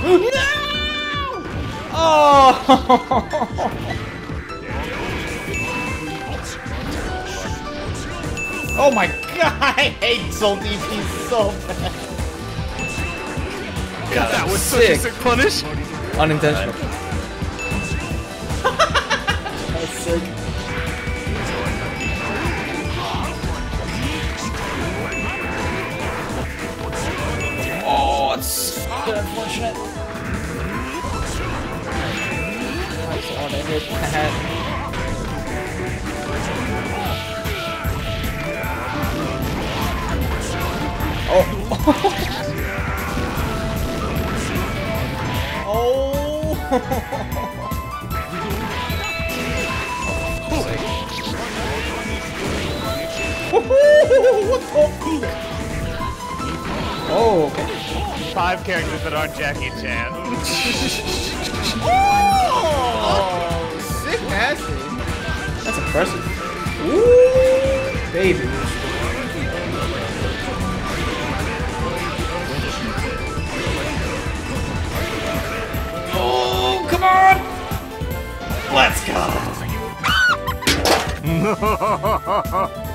No! Oh! Oh my god! I hate Soul DP so bad. God, that was sick. Such a sick punish. Unintentional. That was sick. Oh, it's unfortunate. Oh, they hit my head. Oh. Oh. Oh, okay. 5 characters that aren't Jackie Chan. Oh, sick nasty. That's impressive. Ooh, baby. Oh, come on! Let's go.